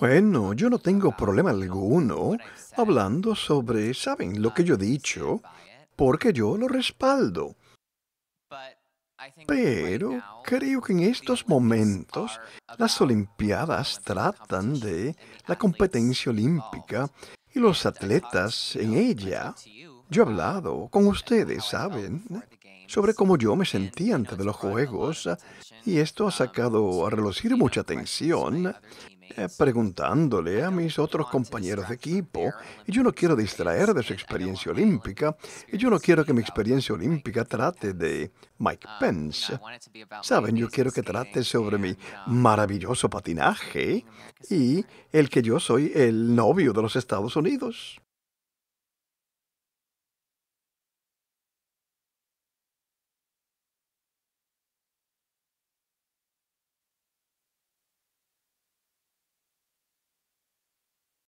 Bueno, yo no tengo problema alguno hablando sobre, ¿saben?, lo que yo he dicho, porque yo lo respaldo. Pero creo que en estos momentos las Olimpiadas tratan de la competencia olímpica y los atletas en ella. Yo he hablado con ustedes, ¿saben?, sobre cómo yo me sentía antes de los Juegos, y esto ha sacado a relucir mucha atención, preguntándole a mis otros compañeros de equipo, y yo no quiero distraer de su experiencia olímpica, y yo no quiero que mi experiencia olímpica trate de Mike Pence. Saben, yo quiero que trate sobre mi maravilloso patinaje y el que yo soy el novio de los Estados Unidos.